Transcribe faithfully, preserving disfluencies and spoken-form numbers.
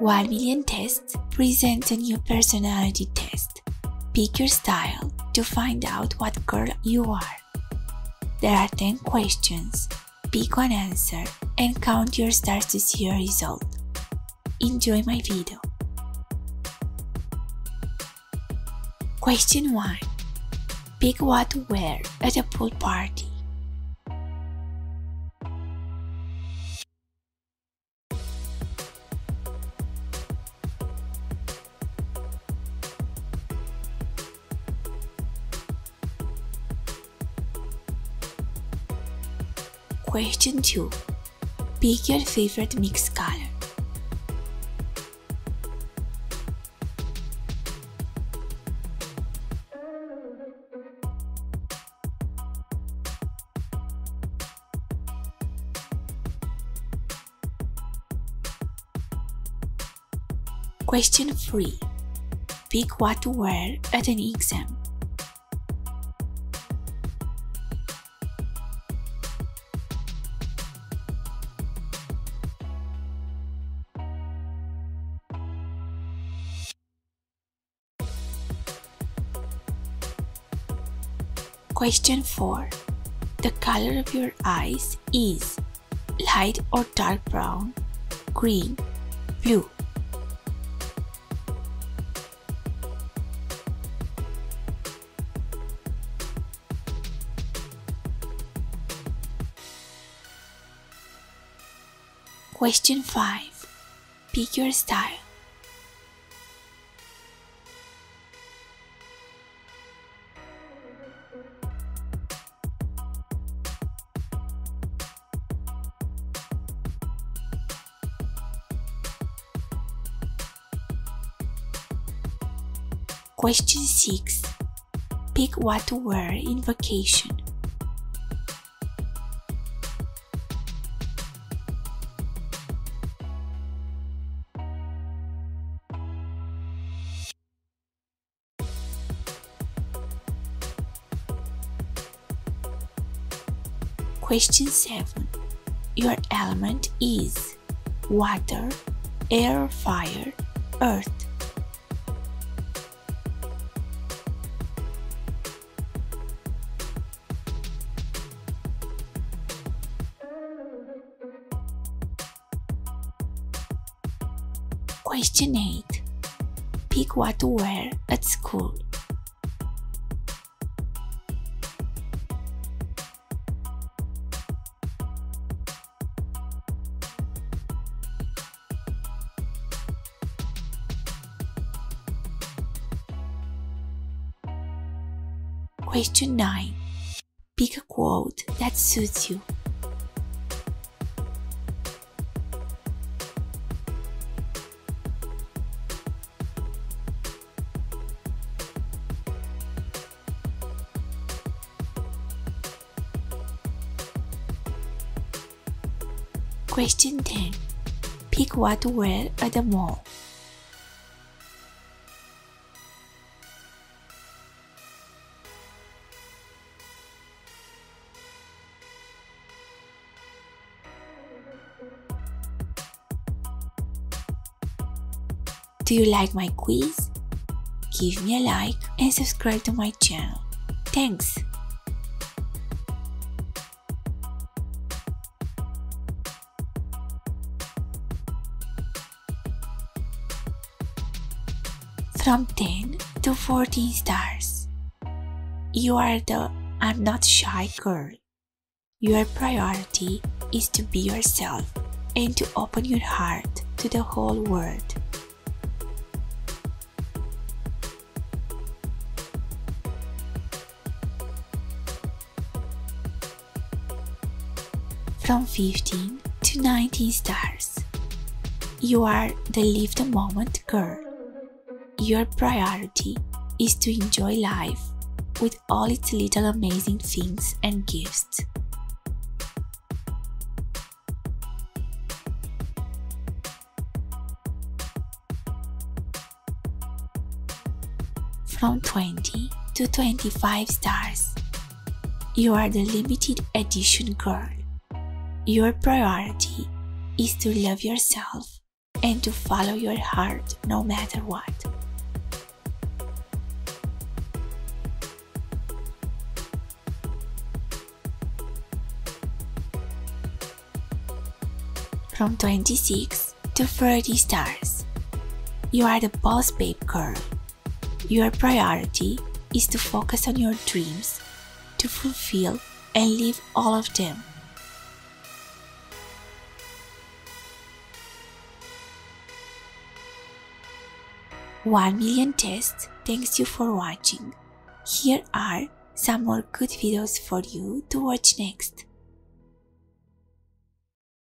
One Million Tests presents a new personality test. Pick your style to find out what girl you are. There are ten questions. Pick one answer and count your stars to see your result. Enjoy my video. Question one. Pick what to wear at a pool party. Question two. Pick your favorite mixed color. Question three. Pick what to wear at an exam. Question four. The color of your eyes is light or dark brown, green, blue. Question five. Pick your style. Question six. Pick what to wear in vacation. Question seven. Your element is water, air, fire, earth. Question eight. Pick what to wear at school. Question nine. Pick a quote that suits you. Question ten. Pick what to wear at the mall. Do you like my quiz? Give me a like and subscribe to my channel. Thanks! From ten to fourteen stars. You are the I'm not shy girl. Your priority is to be yourself and to open your heart to the whole world. From fifteen to nineteen stars. You are the live the moment girl. Your priority is to enjoy life with all its little amazing things and gifts. From twenty to twenty-five stars, you are the limited edition girl. Your priority is to love yourself and to follow your heart no matter what. From twenty-six to thirty stars. You are the boss babe girl. Your priority is to focus on your dreams, to fulfill and live all of them. One Million Tests thanks you for watching. Here are some more good videos for you to watch next.